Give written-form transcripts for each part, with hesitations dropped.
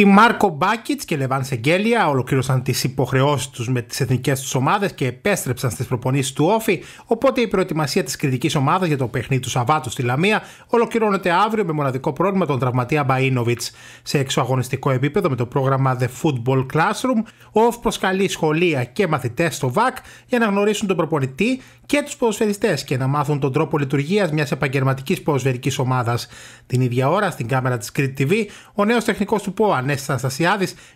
Οι Μάρκο Μπάκιτς και Λεβάν Σεγγέλια ολοκλήρωσαν τις υποχρεώσεις τους με τις εθνικές τους ομάδες και επέστρεψαν στις προπονήσεις του ΟΦΗ, οπότε η προετοιμασία της κριτικής ομάδας για το παιχνίδι του Σαββάτου στη Λαμία ολοκληρώνεται αύριο με μοναδικό πρόβλημα τον τραυματία Μπαϊνοβιτς. Σε εξωαγωνιστικό επίπεδο, με το πρόγραμμα The Football Classroom, ο ΟΦ προσκαλεί σχολεία και μαθητές στο ΒΑΚ για να γνωρίσουν τον προπονητή και τους ποδοσφαιριστές και να μάθουν τον τρόπο λειτουργίας μιας επαγγελματικής ποδοσφαιρικής ομάδας. Την ίδια ώρα, στην κάμερα της Crete TV, ο νέος τεχνικός του ΠΟΑ, Ανέστης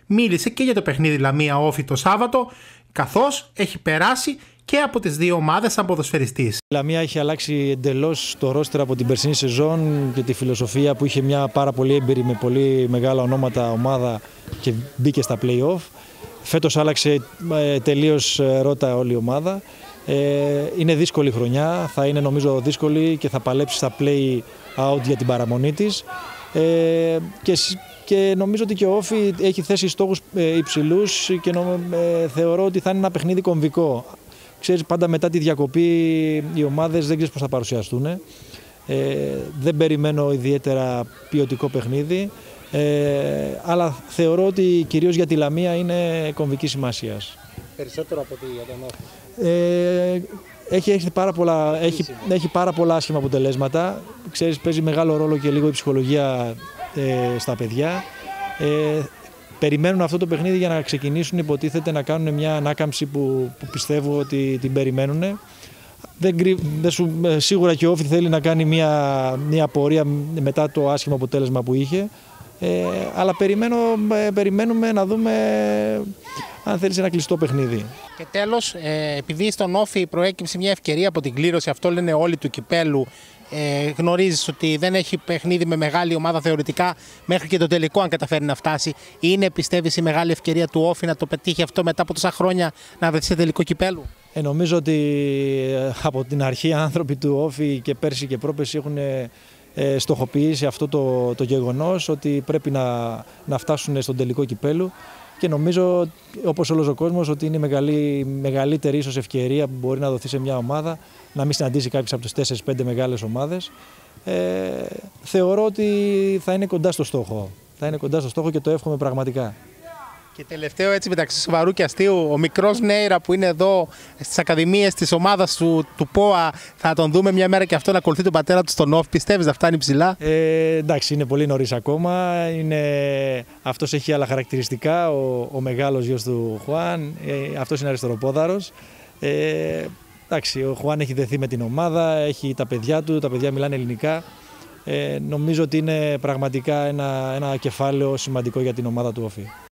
μίλησε και για το παιχνίδι Λαμία ΟΦΗ το Σάββατο, καθώς έχει περάσει και από τις δύο ομάδες σαν ποδοσφαιριστής. Η Λαμία έχει αλλάξει εντελώς το ρόστερ από την περσινή σεζόν και τη φιλοσοφία που είχε μια πάρα πολύ έμπειρη με πολύ μεγάλα ονόματα ομάδα και μπήκε στα play-off. Φέτος άλλαξε τελείως ρότα όλη η ομάδα. Είναι δύσκολη χρονιά, θα είναι νομίζω δύσκολη και θα παλέψει στα play-out για την παραμονή της. Και νομίζω ότι και ο ΟΦΗ έχει θέσει στόχους υψηλούς και θεωρώ ότι θα είναι ένα παιχνίδι κομβικό. Ξέρεις, πάντα μετά τη διακοπή οι ομάδες δεν ξέρεις πώς θα παρουσιαστούν. Δεν περιμένω ιδιαίτερα ποιοτικό παιχνίδι, αλλά θεωρώ ότι κυρίως για τη Λαμία είναι κομβική σημασίας. Περισσότερο από ότι για τον ΟΦΗ. Έχει πάρα πολλά άσχημα αποτελέσματα. Ξέρεις, παίζει μεγάλο ρόλο και λίγο η ψυχολογία στα παιδιά. Περιμένουν αυτό το παιχνίδι για να ξεκινήσουν, υποτίθεται, να κάνουν μια ανάκαμψη που πιστεύω ότι την περιμένουν. Σίγουρα και ο ΟΦΗ θέλει να κάνει μια πορεία μετά το άσχημο αποτέλεσμα που είχε. Αλλά περιμένουμε να δούμε αν θέλει ένα κλειστό παιχνίδι. Και τέλος, επειδή στον ΟΦΗ προέκυψε μια ευκαιρία από την κλήρωση, αυτό λένε όλοι, του κυπέλου, γνωρίζεις ότι δεν έχει παιχνίδι με μεγάλη ομάδα θεωρητικά μέχρι και το τελικό, αν καταφέρει να φτάσει. Είναι, πιστεύεις, η μεγάλη ευκαιρία του ΟΦΗ να το πετύχει αυτό μετά από τόσα χρόνια, να βρεθεί σε τελικό κυπέλου? Νομίζω ότι από την αρχή οι άνθρωποι του ΟΦΗ και πέρσι και πρόπερσι έχουν στοχοποιήσει αυτό το γεγονός, ότι πρέπει να φτάσουν στον τελικό κυπέλου. Και νομίζω, όπως όλος ο κόσμος, ότι είναι η μεγαλύτερη ίσως ευκαιρία που μπορεί να δοθεί σε μια ομάδα, να μην συναντήσει κάποιες από τις 4-5 μεγάλες ομάδες. Θεωρώ ότι θα είναι κοντά στο στόχο. Θα είναι κοντά στο στόχο και το εύχομαι πραγματικά. Και τελευταίο, έτσι μεταξύ σοβαρού και αστείου, ο μικρός Νέιρα που είναι εδώ στις ακαδημίες της ομάδας του ΠΟΑ, θα τον δούμε μια μέρα και αυτό να ακολουθεί τον πατέρα του στον ΟΦΗ. Πιστεύεις να φτάνει ψηλά? Εντάξει, είναι πολύ νωρίς ακόμα. Αυτός έχει άλλα χαρακτηριστικά. Ο μεγάλος γιος του Χουάν, αυτός είναι αριστεροπόδαρος. Εντάξει, ο Χουάν έχει δεθεί με την ομάδα, έχει τα παιδιά του, τα παιδιά μιλάνε ελληνικά. Νομίζω ότι είναι πραγματικά ένα κεφάλαιο σημαντικό για την ομάδα του ΟΦΗ.